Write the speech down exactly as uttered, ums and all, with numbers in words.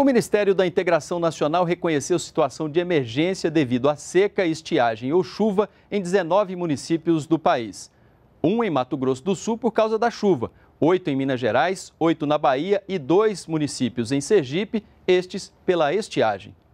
O Ministério da Integração Nacional reconheceu situação de emergência devido à seca, estiagem ou chuva em dezenove municípios do país. Um em Mato Grosso do Sul por causa da chuva, oito em Minas Gerais, oito na Bahia e dois municípios em Sergipe, estes pela estiagem.